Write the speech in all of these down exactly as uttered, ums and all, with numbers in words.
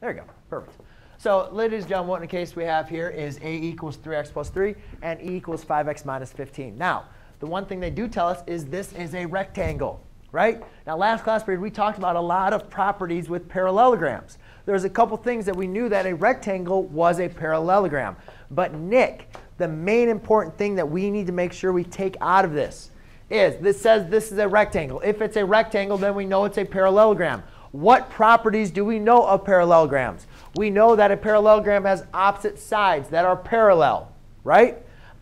There you go. Perfect. So ladies and gentlemen, what in the case we have here is a equals three x plus three and e equals five x minus fifteen. Now, the one thing they do tell us is this is a rectangle, right? Now, last class period, we talked about a lot of properties with parallelograms. There's a couple things that we knew that a rectangle was a parallelogram. But Nick, the main important thing that we need to make sure we take out of this is this says this is a rectangle. If it's a rectangle, then we know it's a parallelogram. What properties do we know of parallelograms? We know that a parallelogram has opposite sides that are parallel, right?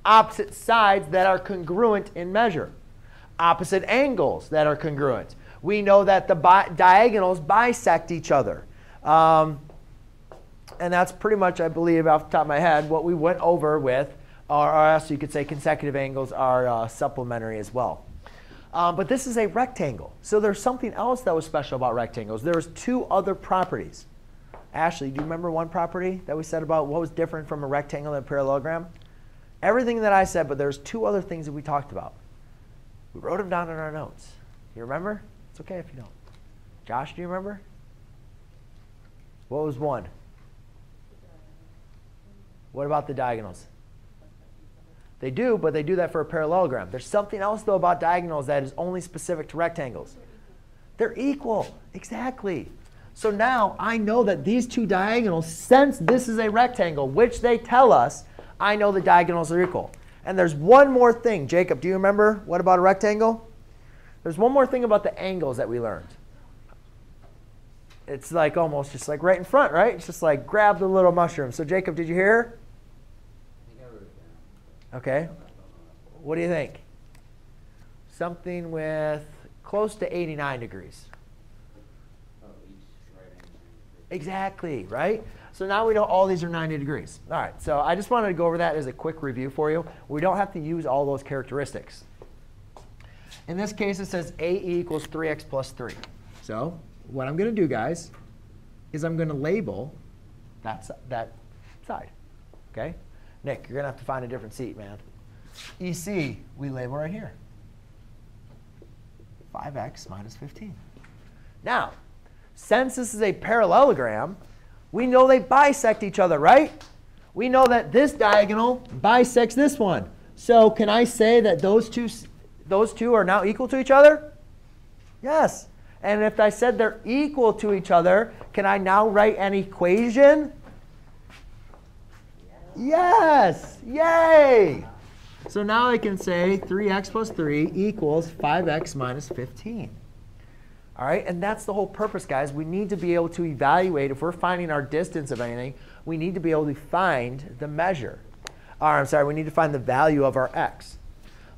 Opposite sides that are congruent in measure. Opposite angles that are congruent. We know that the bi diagonals bisect each other. Um, and that's pretty much, I believe, off the top of my head, what we went over with, or, or else you could say consecutive angles are uh, supplementary as well. Um, but this is a rectangle. So there's something else that was special about rectangles. There was two other properties. Ashley, do you remember one property that we said about what was different from a rectangle and a parallelogram? Everything that I said, but there's two other things that we talked about. We wrote them down in our notes. You remember? It's OK if you don't. Josh, do you remember? What was one? What about the diagonals? They do, but they do that for a parallelogram. There's something else, though, about diagonals that is only specific to rectangles. They're equal. Exactly. So now I know that these two diagonals, since this is a rectangle, which they tell us, I know the diagonals are equal. And there's one more thing. Jacob, do you remember what about a rectangle? There's one more thing about the angles that we learned. It's like almost just like right in front, right? It's just like grab the little mushroom. So Jacob, did you hear? OK. What do you think? Something with close to eighty-nine degrees. Exactly, right? So now we know all these are ninety degrees. All right, so I just wanted to go over that as a quick review for you. We don't have to use all those characteristics. In this case, it says A equals three x plus three. So what I'm going to do, guys, is I'm going to label that, that side. OK? Nick, you're going to have to find a different seat, man. E C, we label right here. five x minus fifteen. Now, since this is a parallelogram, we know they bisect each other, right? We know that this diagonal bisects this one. So can I say that those two, those two are now equal to each other? Yes. And if I said they're equal to each other, can I now write an equation? Yes. Yay. So now I can say three x plus three equals five x minus fifteen. All right, and that's the whole purpose, guys. We need to be able to evaluate. If we're finding our distance of anything, we need to be able to find the measure. Or I'm sorry, we need to find the value of our x.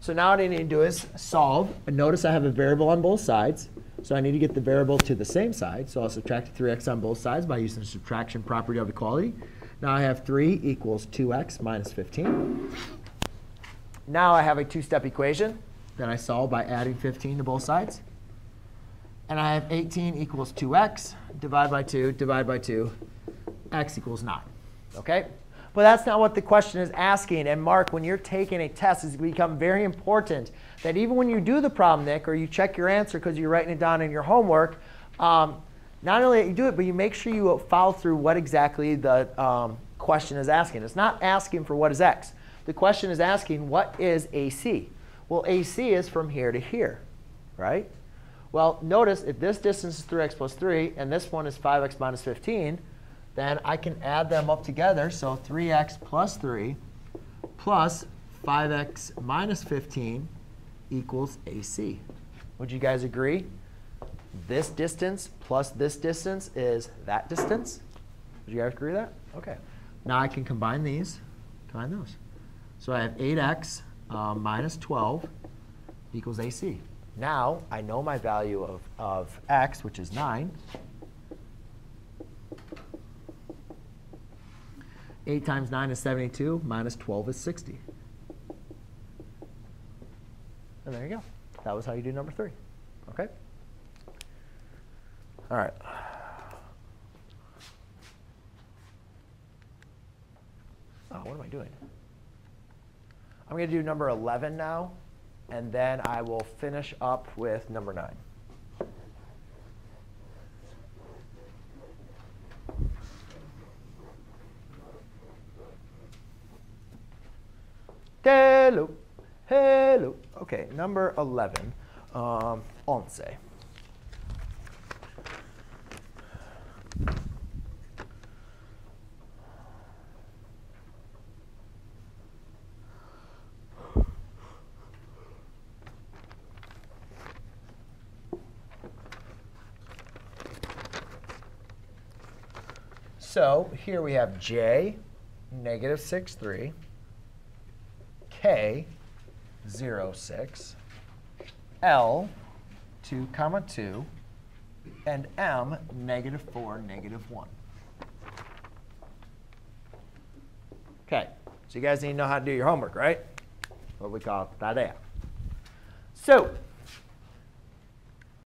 So now what I need to do is solve. And notice I have a variable on both sides. So I need to get the variable to the same side. So I'll subtract three x on both sides by using the subtraction property of equality. Now I have three equals two x minus fifteen. Now I have a two-step equation that I solve by adding fifteen to both sides. And I have eighteen equals two x, divide by two, divide by two, x equals nine. OK? But that's not what the question is asking. And Mark, when you're taking a test, it's going to become very important that even when you do the problem, Nick, or you check your answer because you're writing it down in your homework, um, not only that you do it, but you make sure you follow through what exactly the um, question is asking. It's not asking for what is x. The question is asking, what is A C? Well, A C is from here to here, right? Well, notice if this distance is three x plus three and this one is five x minus fifteen, then I can add them up together. So three x plus three plus five x minus fifteen equals A C. Would you guys agree? This distance plus this distance is that distance. Would you guys agree with that? OK. Now I can combine these, combine those. So I have eight x uh, minus twelve equals A C. Now I know my value of, of x, which is nine. eight times nine is seventy-two, minus twelve is sixty. And there you go. That was how you do number three. OK? All right. Oh, what am I doing? I'm going to do number eleven now. And then I will finish up with number nine. hello, hello. Okay, number eleven, um, once. So here we have j, negative six, three, k, zero, six, l, two, comma, two, and m, negative four, negative one. OK, so you guys need to know how to do your homework, right? What we call tarea. So